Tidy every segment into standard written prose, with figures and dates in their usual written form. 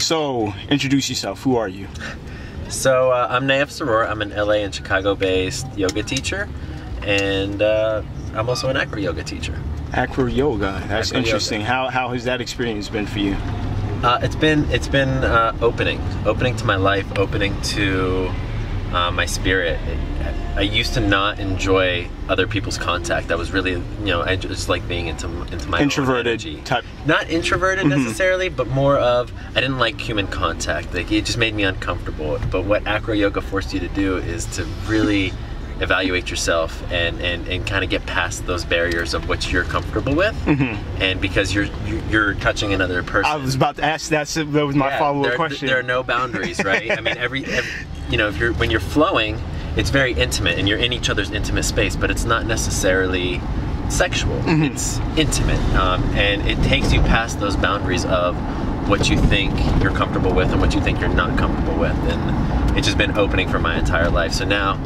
So, introduce yourself. Who are you? So, I'm Nayef Zarrour. I'm an LA and Chicago-based yoga teacher, and I'm also an acro yoga teacher. Acro yoga. That's interesting. How has that experience been for you? It's been opening to my life, opening to my spirit. I used to not enjoy other people's contact. I was really, I just like being into my introverted energy. Type. Not introverted necessarily, but more of I didn't like human contact. Like it just made me uncomfortable. But what acro yoga forced you to do is to really evaluate yourself and kind of get past those barriers of what you're comfortable with, and because you're touching another person. I was about to ask that was my follow-up question. There are no boundaries, right? I mean, when you're flowing, it's very intimate, and you're in each other's intimate space, but it's not necessarily sexual. It's intimate, and it takes you past those boundaries of what you think you're comfortable with and what you think you're not comfortable with, and it's just been opening for my entire life. So now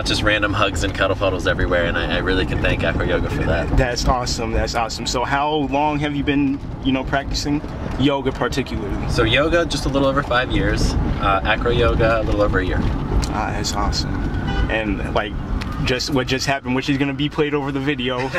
it's just random hugs and cuddle fuddles everywhere, and I really can thank acro yoga for that. That's awesome. So how long have you been practicing yoga particularly? So yoga, just a little over 5 years, acro yoga a little over a year. That's awesome. And what just happened, which is going to be played over the video,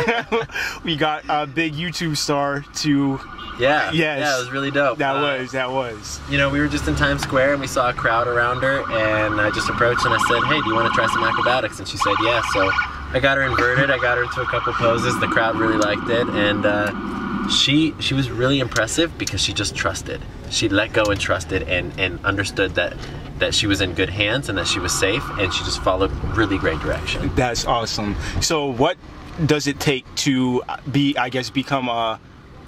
we got a big YouTube star to... Yeah, it was really dope. That was. We were just in Times Square and we saw a crowd around her, and I just approached and I said, hey, do you want to try some acrobatics? And she said, yeah. So I got her inverted, I got her into a couple poses, the crowd really liked it, and she was really impressive because she just trusted. She let go and trusted and understood that she was in good hands and that she was safe, and she just followed really great direction. That's awesome. So what does it take to become a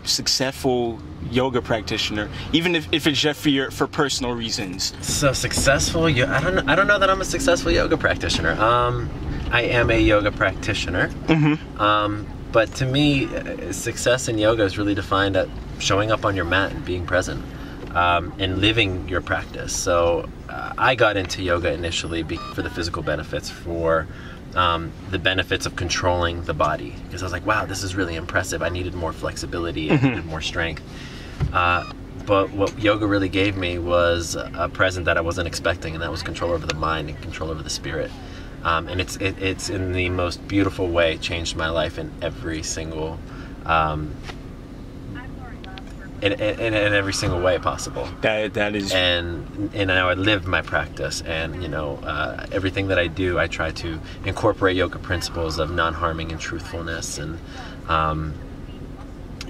successful yoga practitioner, even if it's just for personal reasons? So successful, I don't know that I'm a successful yoga practitioner. I am a yoga practitioner. But to me, success in yoga is really defined at showing up on your mat and being present, and living your practice. So I got into yoga initially for the physical benefits, for the benefits of controlling the body, because I was like, wow, this is really impressive. I needed more flexibility, I needed more strength. But what yoga really gave me was a present that I wasn't expecting, and that was control over the mind and control over the spirit. And it's in the most beautiful way changed my life in every single in every single way possible. That is, and now I live my practice, and everything that I do, I try to incorporate yoga principles of non-harming and truthfulness, and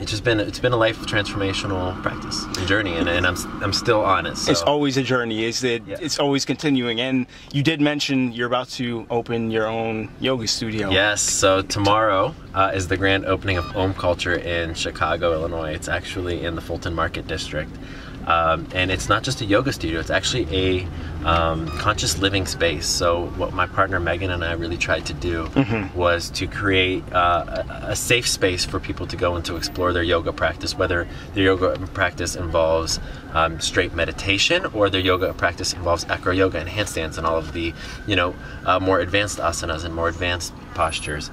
it's been a life transformational practice and journey, and I'm still on it. So. It's always a journey. It's always continuing. And you did mention you're about to open your own yoga studio. Yes. So tomorrow is the grand opening of OM Culture in Chicago, Illinois. It's actually in the Fulton Market District, and it's not just a yoga studio. It's actually a conscious living space. So what my partner Megan and I really tried to do was to create a safe space for people to go and to explore their yoga practice, whether their yoga practice involves straight meditation or their yoga practice involves acro yoga and handstands and all of the more advanced asanas and more advanced postures.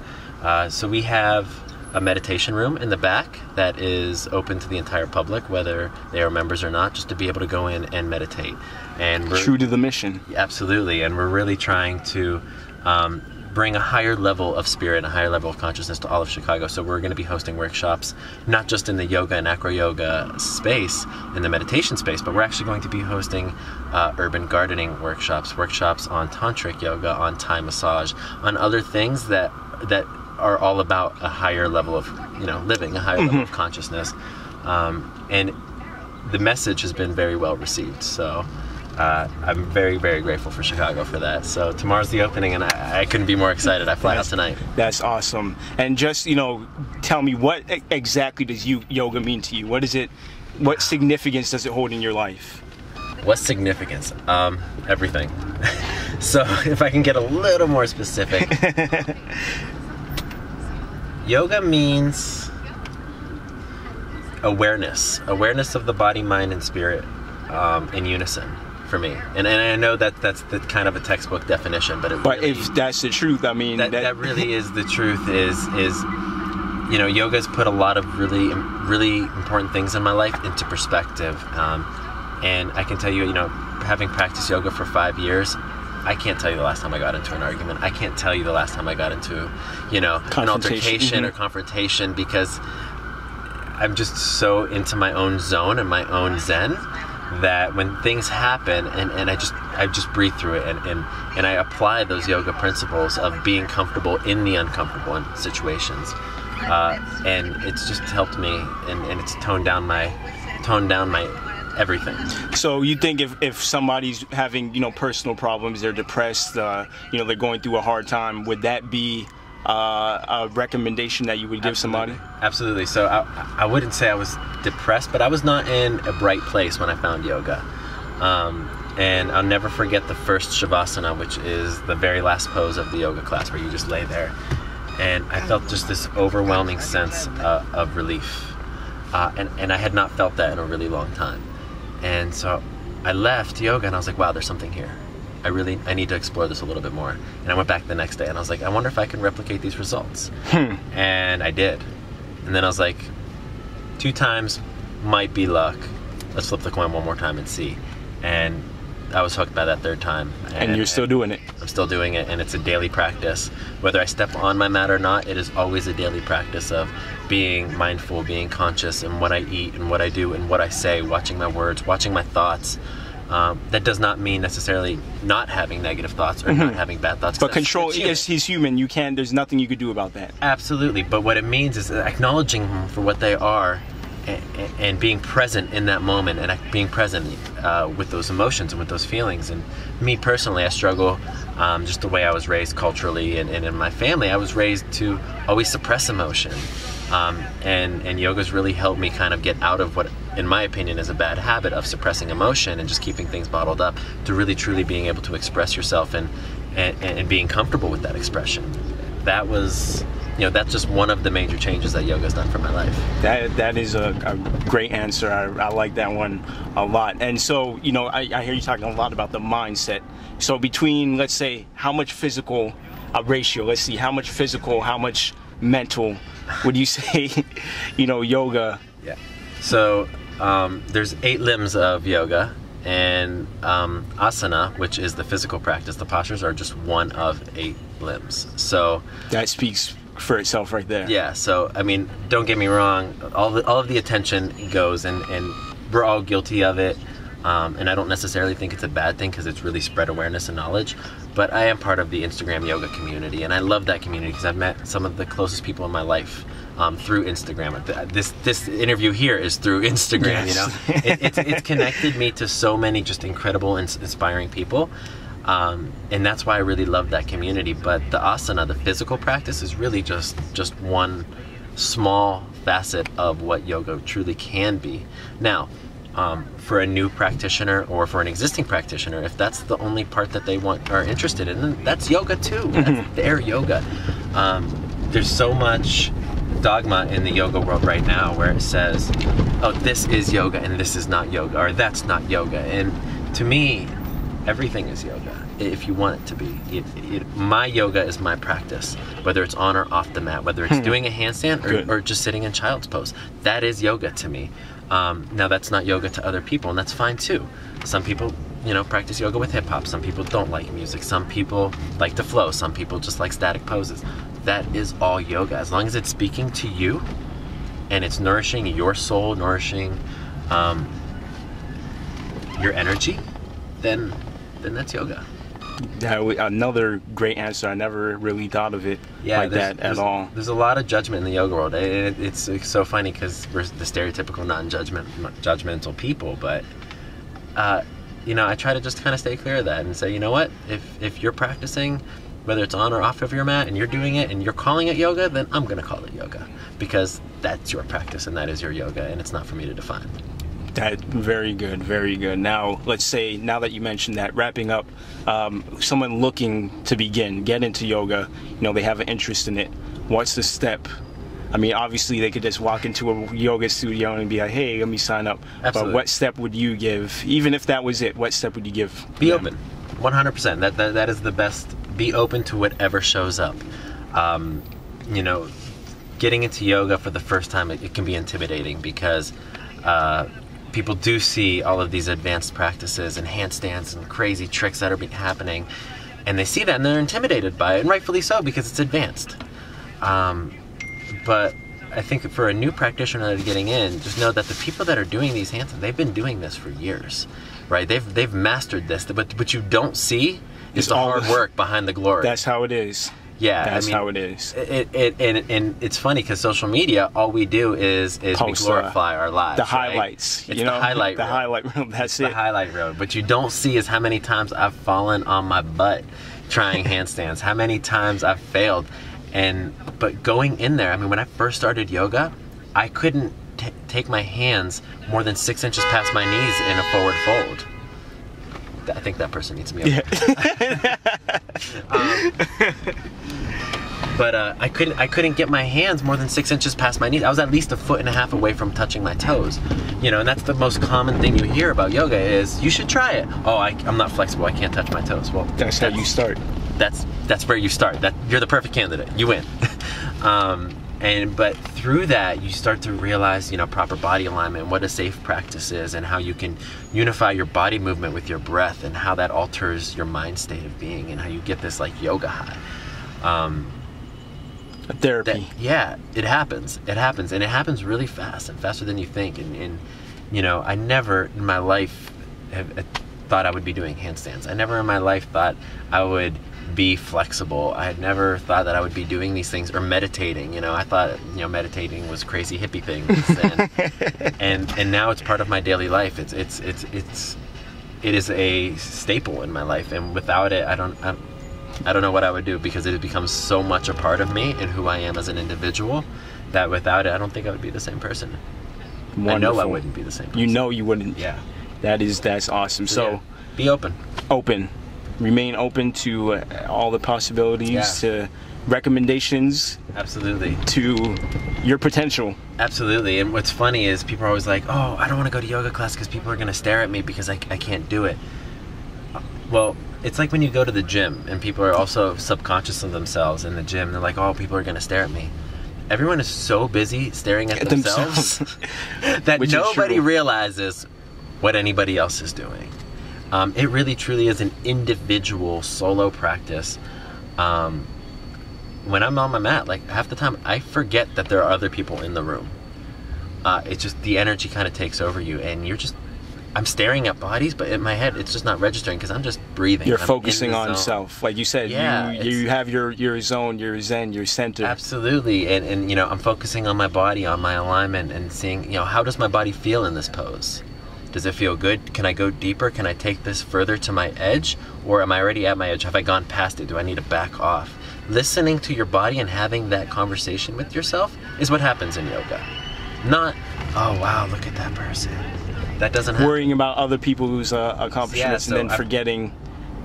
So we have a meditation room in the back that is open to the entire public, whether they are members or not, just to be able to go in and meditate. And we're true to the mission. Absolutely, and we're really trying to bring a higher level of spirit, a higher level of consciousness to all of Chicago. So we're going to be hosting workshops, not just in the yoga and acro yoga space, in the meditation space, but we're actually going to be hosting urban gardening workshops on tantric yoga, on Thai massage, on other things that are all about a higher level of living, a higher level of consciousness, and the message has been very well received. So I'm very, very grateful for Chicago for that. So tomorrow's the opening, and I couldn't be more excited. I fly out tonight. That's awesome. And just tell me, what exactly does yoga mean to you? What is it? What significance does it hold in your life? What significance? Everything. So if I can get a little more specific. Yoga means awareness of the body, mind, and spirit in unison for me. And I know that that's the kind of a textbook definition, but really, if that's the truth, I mean that really is the truth. Is yoga's put a lot of really important things in my life into perspective. And I can tell you, you know, having practiced yoga for 5 years, I can't tell you the last time I got into an argument. I can't tell you the last time I got into, you know, an altercation or confrontation, because I'm just so into my own zone and my own zen that when things happen, and I just breathe through it, and I apply those yoga principles of being comfortable in the uncomfortable situations. And it's just helped me, and it's toned down my everything. So you think if somebody's having, you know, personal problems, they're depressed, you know, they're going through a hard time, would that be a recommendation that you would give Absolutely. Somebody? Absolutely. So I wouldn't say I was depressed, but I was not in a bright place when I found yoga. And I'll never forget the first Shavasana, which is the very last pose of the yoga class, where you just lay there. And I felt just this overwhelming sense of relief. And I had not felt that in a really long time. And so I left yoga and I was like, wow, there's something here. I need to explore this a little bit more. And I went back the next day and I was like, I wonder if I can replicate these results. And I did. And then I was like, 2 times might be luck. Let's flip the coin one more time and see. And I was hooked by that 3rd time. And you're still doing it. I'm still doing it, and it's a daily practice. Whether I step on my mat or not, it is always a daily practice of being mindful, being conscious in what I eat and what I do and what I say, watching my words, watching my thoughts. That does not mean necessarily not having negative thoughts or not having bad thoughts. But control, he's human. You can't, there's nothing you could do about that. Absolutely. But what it means is acknowledging them for what they are, and being present in that moment, and being present with those emotions and with those feelings. And me personally, I struggle just the way I was raised culturally, and in my family, I was raised to always suppress emotion. And yoga's really helped me kind of get out of what, in my opinion, is a bad habit of suppressing emotion and just keeping things bottled up, to really truly being able to express yourself and being comfortable with that expression. That was... You know, that's just one of the major changes that yoga's done for my life. That is a great answer. I like that one a lot. And so, you know, I hear you talking a lot about the mindset. So between, let's say, how much physical, a ratio, let's see, how much physical, how much mental, would you say, you know, yoga? Yeah. So there's 8 limbs of yoga. And asana, which is the physical practice, the postures are just one of 8 limbs. So that speaks for itself right there. Yeah, so I mean, don't get me wrong, all of the attention goes, and we're all guilty of it, and I don't necessarily think it's a bad thing, because it's really spread awareness and knowledge. But I am part of the Instagram yoga community, and I love that community, because I've met some of the closest people in my life through Instagram. This interview here is through Instagram, yes. You know. It's connected me to so many just incredible and inspiring people. And that's why I really love that community. But the asana, the physical practice, is really just one small facet of what yoga truly can be. Now, for a new practitioner or for an existing practitioner, if that's the only part that they want or are interested in, then that's yoga too. That's their yoga. There's so much dogma in the yoga world right now where it says, oh, this is yoga and this is not yoga, or that's not yoga. And to me, everything is yoga, if you want it to be. My yoga is my practice, whether it's on or off the mat, whether it's doing a handstand or just sitting in child's pose. That is yoga to me. Now, that's not yoga to other people, and that's fine too. Some people, you know, practice yoga with hip-hop. Some people don't like music. Some people like the flow. Some people just like static poses. That is all yoga. As long as it's speaking to you, and it's nourishing your soul, nourishing your energy, then that's yoga. Another great answer. I never really thought of it like that at all. There's a lot of judgment in the yoga world. It's so funny, because we're the stereotypical non-judgmental people, but you know, I try to just kind of stay clear of that and say, you know what, if you're practicing, whether it's on or off of your mat, and you're doing it and you're calling it yoga, then I'm gonna call it yoga, because that's your practice and that is your yoga, and it's not for me to define. That, very good, very good. Now, let's say, now that you mentioned that, wrapping up, someone looking to get into yoga, you know, they have an interest in it. What's the step? I mean, obviously they could just walk into a yoga studio and be like, hey, let me sign up. Absolutely. But what step would you give? Even if that was it, what step would you give? Be open, 100%. That is the best. Be open to whatever shows up. You know, getting into yoga for the first time, it can be intimidating, because people do see all of these advanced practices and handstands and crazy tricks that are happening, and they see that and they're intimidated by it, and rightfully so, because it's advanced. But I think for a new practitioner that's getting in, just know that the people that are doing these handstands, they've been doing this for years, right? They've mastered this, but what you don't see is the hard work behind the glory. That's how it is. Yeah, I mean, that's how it is. And it's funny because social media, all we do is we glorify our lives. The highlights, right? It's the highlight reel. That's it. The highlight reel. What you don't see is how many times I've fallen on my butt trying handstands. How many times I've failed. But going in there, I mean, when I first started yoga, I couldn't take my hands more than 6 inches past my knees in a forward fold. I think that person needs me up. Yeah. But I couldn't get my hands more than 6 inches past my knees. I was at least 1.5 feet away from touching my toes. You know, and that's the most common thing you hear about yoga is, you should try it. Oh, I'm not flexible, I can't touch my toes. Well, that's how you start. That's where you start. You're the perfect candidate. You win. But through that, you start to realize, you know, proper body alignment, what a safe practice is, and how you can unify your body movement with your breath, and how that alters your mind state of being, and how you get this like yoga high. Therapy. Yeah, it happens. It happens, and it happens really fast, and faster than you think. And you know, I never in my life thought I would be doing handstands. I never in my life thought I would be flexible. I had never thought that I would be doing these things or meditating. You know, I thought, you know, meditating was crazy hippie things, and now it's part of my daily life. It is a staple in my life, and without it, I don't know what I would do, because it has become so much a part of me and who I am as an individual that without it, I don't think I would be the same person. Wonderful. I know I wouldn't be the same person. You know you wouldn't. Yeah. That's awesome. So yeah. Be open. Remain open to all the possibilities, to recommendations. Absolutely. To your potential. Absolutely. And what's funny is people are always like, oh, I don't want to go to yoga class because people are going to stare at me because I can't do it. Well, it's like when you go to the gym and people are also subconscious of themselves in the gym. They're like, oh, people are going to stare at me. Everyone is so busy staring at themselves. that nobody realizes what anybody else is doing. It really truly is an individual solo practice. When I'm on my mat, like half the time I forget that there are other people in the room. It's just the energy kind of takes over you, and I'm staring at bodies, but in my head it's just not registering because I'm just breathing. You're focusing on self, like you said. Yeah, you have your zone, your zen, your center. Absolutely. And you know, I'm focusing on my body, on my alignment, and seeing, you know, how does my body feel in this pose? Does it feel good? Can I go deeper? Can I take this further to my edge? Or am I already at my edge? Have I gone past it? Do I need to back off? Listening to your body and having that conversation with yourself is what happens in yoga. Not, oh wow, look at that person. That doesn't happen. Worrying about other people's accomplishments, and then forgetting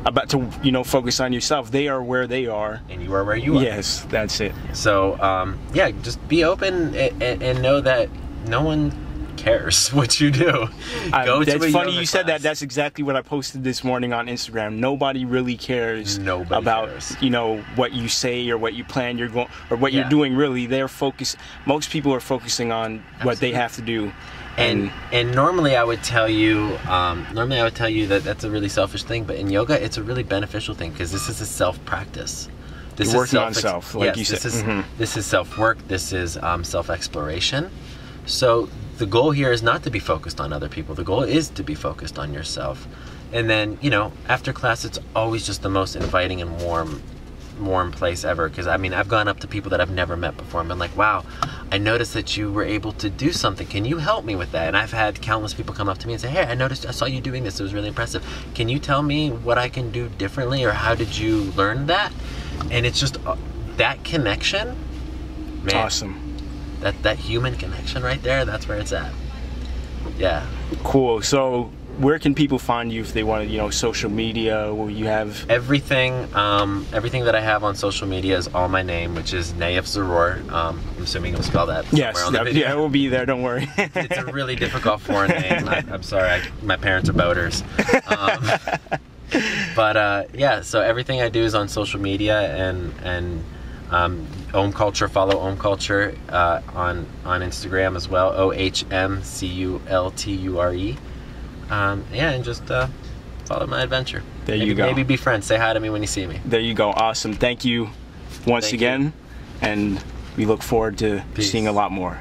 about to, you know, focus on yourself. They are where they are. And you are where you are. Yes, that's it. So, yeah, just be open and know that no one cares what you do. That's funny you said that. That's exactly what I posted this morning on Instagram. Nobody really cares about you know what you say or what you plan or what you're doing. Really, they're focused. Most people are focusing on what they have to do. And normally I would tell you, that that's a really selfish thing. But in yoga, it's a really beneficial thing because this is a self practice. This is self -self, like you said. This is self work. This is self exploration. So the goal here is not to be focused on other people. The goal is to be focused on yourself. And then, you know, after class, it's always just the most inviting and warm place ever. Because, I mean, I've gone up to people that I've never met before and been like, wow, I noticed that you were able to do something. Can you help me with that? And I've had countless people come up to me and say, hey, I saw you doing this. It was really impressive. Can you tell me what I can do differently, or how did you learn that? And it's just that connection, man. Awesome. That human connection right there, that's where it's at. Yeah. Cool. So where can people find you if they want to, you know, social media? Will you have everything? Everything that I have on social media is all my name, which is Nayef Zarrour. I'm assuming you'll spell that. Yes. On the video. Yeah, it will be there. Don't worry. It's a really difficult foreign name. I'm sorry. My parents are boaters. But yeah, so everything I do is on social media, and OM Culture, follow OM Culture on Instagram as well, OHMCULTURE. Yeah, and just follow my adventure. There you go. Maybe be friends. Say hi to me when you see me. There you go. Awesome. Thank you once again. And we look forward to seeing a lot more.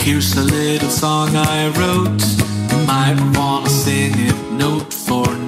Here's a little song I wrote. Might want to sing it note for note.